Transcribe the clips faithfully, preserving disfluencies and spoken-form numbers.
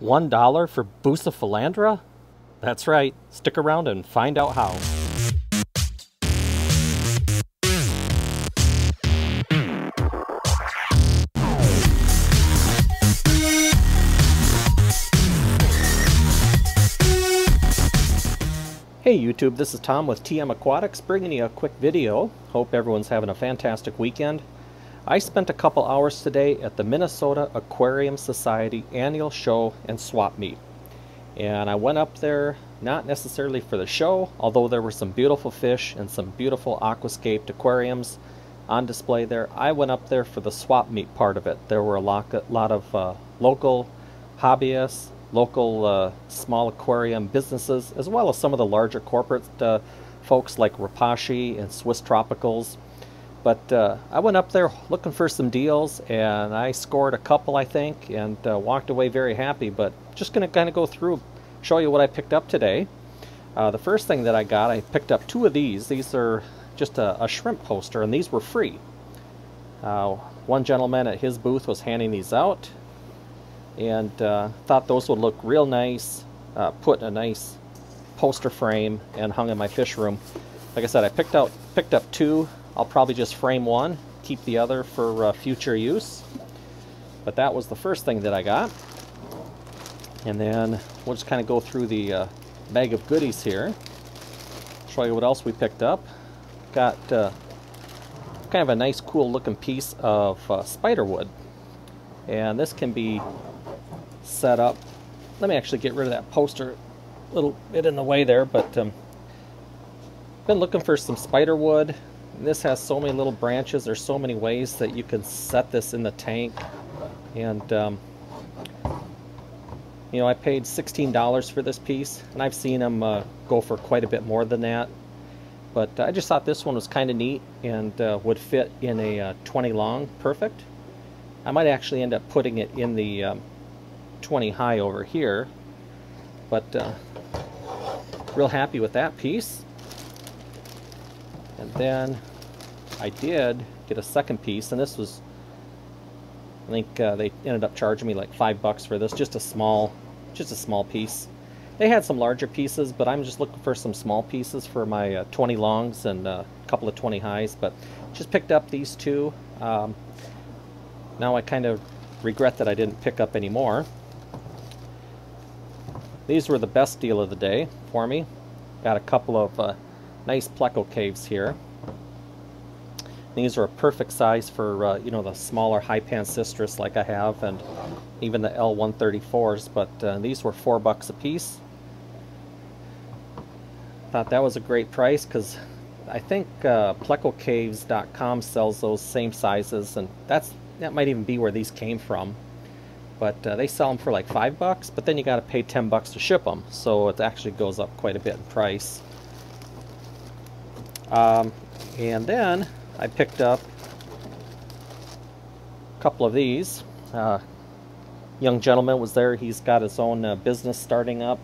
one dollar for Bucephalandra? That's right, stick around and find out how. Hey YouTube, this is Tom with T M Aquatics bringing you a quick video. Hope everyone's having a fantastic weekend. I spent a couple hours today at the Minnesota Aquarium Society annual show and swap meet. And I went up there not necessarily for the show, although there were some beautiful fish and some beautiful aquascaped aquariums on display there. I went up there for the swap meet part of it. There were a lot, a lot of uh, local hobbyists, local uh, small aquarium businesses, as well as some of the larger corporate uh, folks like Repashi and Swiss Tropicals. But uh, I went up there looking for some deals, and I scored a couple, I think, and uh, walked away very happy. But just going to kind of go through, show you what I picked up today. Uh, the first thing that I got, I picked up two of these. These are just a, a shrimp poster, and these were free. Uh, one gentleman at his booth was handing these out, and uh, thought those would look real nice, uh, put in a nice poster frame and hung in my fish room. Like I said, I picked out picked up two. I'll probably just frame one, keep the other for uh, future use. But that was the first thing that I got. And then we'll just kind of go through the uh, bag of goodies here. Show you what else we picked up. Got uh, kind of a nice, cool looking piece of uh, spiderwood. And this can be set up. Let me actually get rid of that poster a little bit in the way there, but um, been looking for some spiderwood. This has so many little branches. There's so many ways that you can set this in the tank. And, um, you know, I paid sixteen dollars for this piece, and I've seen them uh, go for quite a bit more than that. But I just thought this one was kind of neat and uh, would fit in a uh, twenty long perfect. I might actually end up putting it in the um, twenty high over here, but uh, real happy with that piece. And then I did get a second piece, and this was, I think uh, they ended up charging me like five bucks for this, just a small, just a small piece. They had some larger pieces, but I'm just looking for some small pieces for my uh, twenty longs and a uh, couple of twenty highs, but just picked up these two. Um, now I kind of regret that I didn't pick up any more. These were the best deal of the day for me. Got a couple of uh, nice pleco caves here. These are a perfect size for uh, you know, the smaller high pancystrus like I have, and even the L one thirty-fours. But uh, these were four bucks a piece. Thought that was a great price because I think uh, pleco caves dot com sells those same sizes, and that's that might even be where these came from. But uh, they sell them for like five bucks, but then you got to pay ten bucks to ship them, so it actually goes up quite a bit in price. Um, and then I picked up a couple of these. Uh, young gentleman was there. He's got his own uh, business starting up,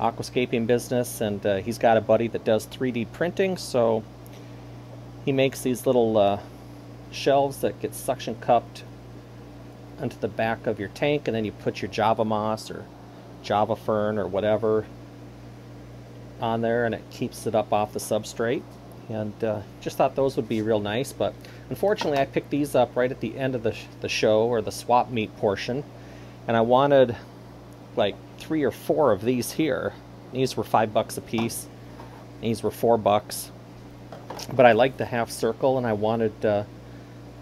aquascaping business, and uh, he's got a buddy that does three D printing, so he makes these little uh, shelves that get suction cupped into the back of your tank, and then you put your Java moss or Java fern or whatever on there, and it keeps it up off the substrate. And uh, just thought those would be real nice, but unfortunately I picked these up right at the end of the, sh the show or the swap meet portion, and I wanted like three or four of these here. These were five bucks a piece. These were four bucks. But I like the half circle, and I wanted uh,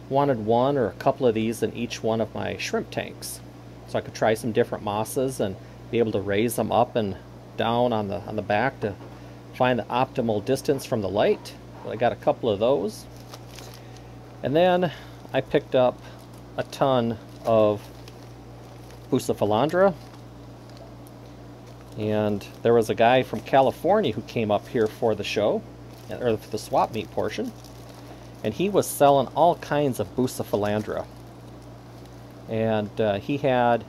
wanted one or a couple of these in each one of my shrimp tanks, so I could try some different mosses and be able to raise them up and down on the on the back to find the optimal distance from the light. So I got a couple of those. And then I picked up a ton of Bucephalandra, and there was a guy from California who came up here for the show, or for the swap meet portion, and he was selling all kinds of Bucephalandra. And uh, he had,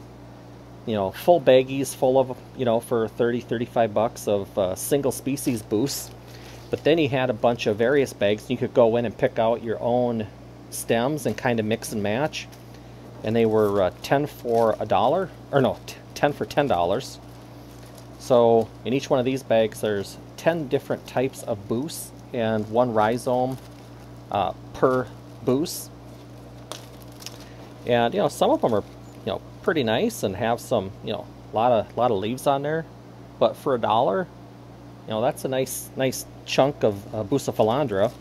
you know, full baggies full of, you know, for thirty, thirty-five bucks of uh, single species Bus. But then he had a bunch of various bags, and you could go in and pick out your own stems and kind of mix and match. And they were uh, ten for a dollar, or no, ten for ten dollars. So in each one of these bags, there's ten different types of buce and one rhizome uh, per buce. And, you know, some of them are, you know, pretty nice and have some, you know, a lot of, lot of leaves on there. But for a dollar, you know, that's a nice, nice chunk of uh, Bucephalandra.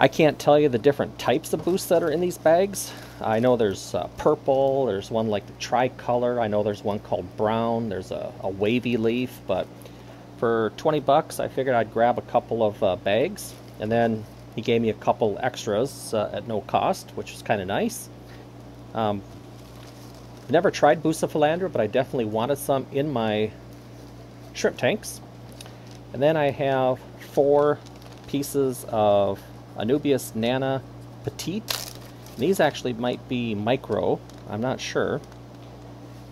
I can't tell you the different types of buce that are in these bags. I know there's uh, purple, there's one like the tricolor, I know there's one called brown, there's a, a wavy leaf, but for twenty bucks I figured I'd grab a couple of uh, bags, and then he gave me a couple extras uh, at no cost, which was kind of nice. Um, I've never tried Bucephalandra, but I definitely wanted some in my shrimp tanks. And then I have four pieces of Anubias Nana Petite. These actually might be micro, I'm not sure,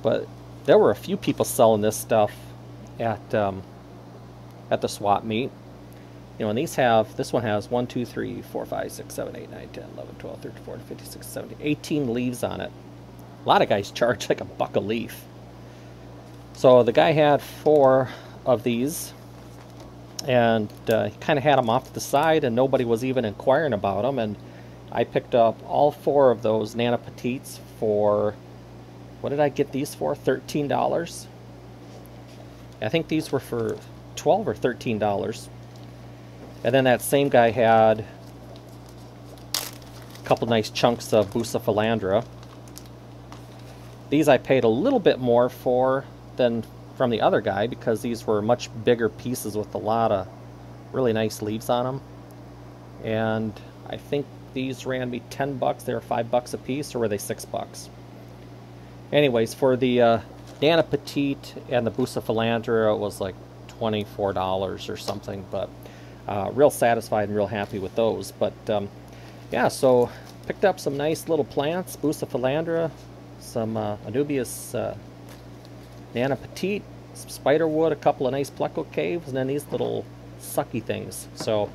but there were a few people selling this stuff at um, at the swap meet. You know, and these have, this one has one, two, three, four, five, six, seven, eight, nine, ten, eleven, twelve, thirteen, fourteen, fifteen, sixteen, seventeen, eighteen leaves on it. A lot of guys charge like a buck a leaf. So the guy had four of these, and uh, he kind of had them off to the side, and nobody was even inquiring about them, and I picked up all four of those Nana Petites for, what did I get these for? thirteen dollars. I think these were for twelve or thirteen dollars. And then that same guy had a couple nice chunks of Bucephalandra. These I paid a little bit more for than from the other guy, because these were much bigger pieces with a lot of really nice leaves on them. And I think these ran me ten bucks. They were five bucks a piece, or were they six bucks? Anyways, for the uh, Nana Petite and the Bucephalandra, it was like twenty-four dollars or something, but uh, real satisfied and real happy with those. But um, yeah, so picked up some nice little plants, Bucephalandra, some uh, Anubias uh, Nana Petite, some spiderwood, a couple of nice plecocaves, and then these little sucky things. So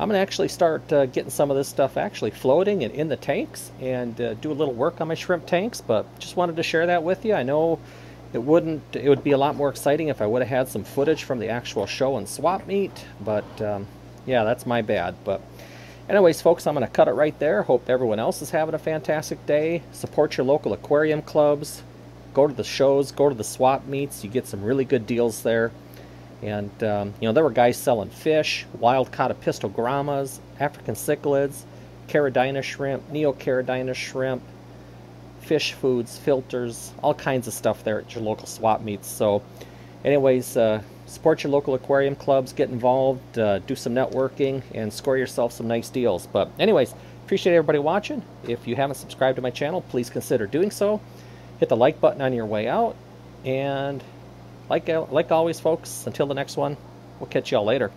I'm going to actually start uh, getting some of this stuff actually floating and in the tanks, and uh, do a little work on my shrimp tanks, but just wanted to share that with you. I know it wouldn't, it would be a lot more exciting if I would have had some footage from the actual show and swap meet, but um, yeah, that's my bad. But anyways, folks, I'm going to cut it right there. Hope everyone else is having a fantastic day. Support your local aquarium clubs. Go to the shows, go to the swap meets. You get some really good deals there. And, um, you know, there were guys selling fish, wild-caught Apistogrammas, African cichlids, caridina shrimp, neocaridina shrimp, fish foods, filters, all kinds of stuff there at your local swap meets. So, anyways, uh, support your local aquarium clubs, get involved, uh, do some networking, and score yourself some nice deals. But, anyways, appreciate everybody watching. If you haven't subscribed to my channel, please consider doing so. Hit the like button on your way out, and... Like, like always, folks, until the next one, we'll catch y'all later.